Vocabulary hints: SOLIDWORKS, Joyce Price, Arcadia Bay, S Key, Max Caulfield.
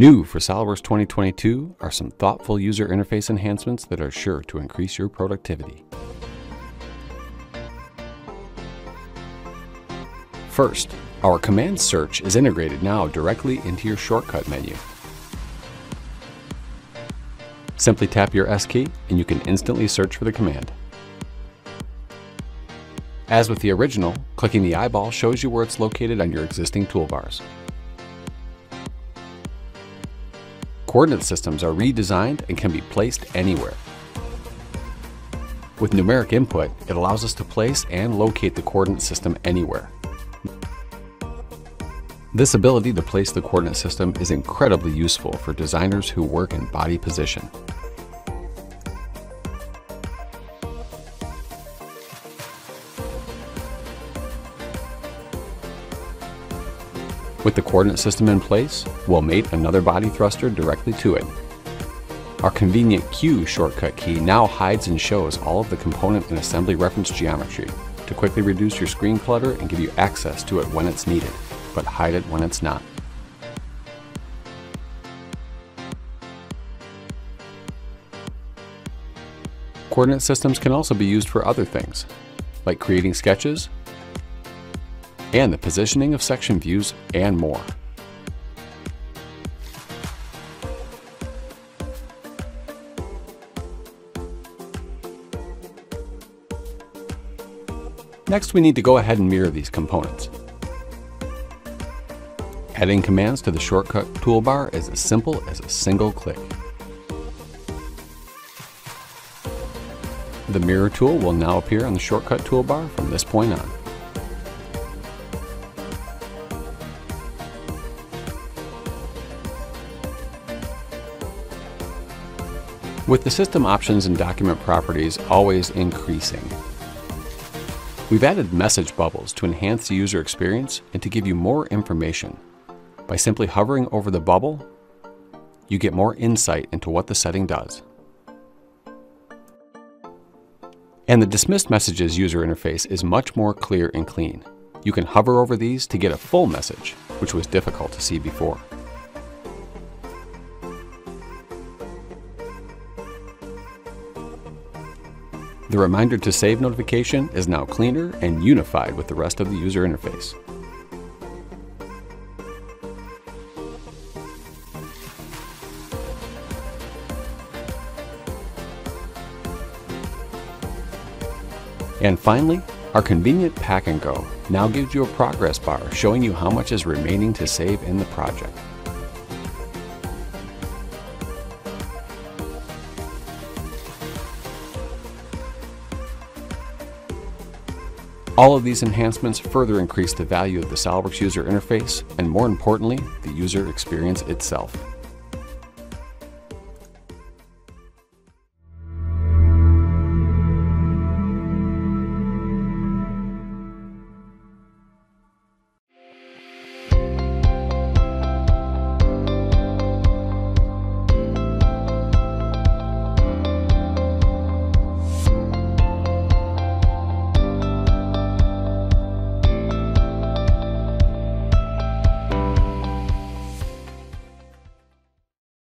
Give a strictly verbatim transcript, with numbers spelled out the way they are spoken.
New for SOLIDWORKS twenty twenty-two are some thoughtful user interface enhancements that are sure to increase your productivity. First, our command search is integrated now directly into your shortcut menu. Simply tap your S key and you can instantly search for the command. As with the original, clicking the eyeball shows you where it's located on your existing toolbars. Coordinate systems are redesigned and can be placed anywhere. With numeric input, it allows us to place and locate the coordinate system anywhere. This ability to place the coordinate system is incredibly useful for designers who work in body position. With the coordinate system in place, we'll mate another body thruster directly to it. Our convenient Q shortcut key now hides and shows all of the component and assembly reference geometry to quickly reduce your screen clutter and give you access to it when it's needed, but hide it when it's not. Coordinate systems can also be used for other things, like creating sketches, and the positioning of section views, and more. Next, we need to go ahead and mirror these components. Adding commands to the shortcut toolbar is as simple as a single click. The mirror tool will now appear on the shortcut toolbar from this point on. With the system options and document properties always increasing, we've added message bubbles to enhance the user experience and to give you more information. By simply hovering over the bubble, you get more insight into what the setting does. And the Dismissed Messages user interface is much more clear and clean. You can hover over these to get a full message, which was difficult to see before. The reminder to save notification is now cleaner and unified with the rest of the user interface. And finally, our convenient Pack and Go now gives you a progress bar showing you how much is remaining to save in the project. All of these enhancements further increase the value of the SOLIDWORKS user interface and, more importantly, the user experience itself.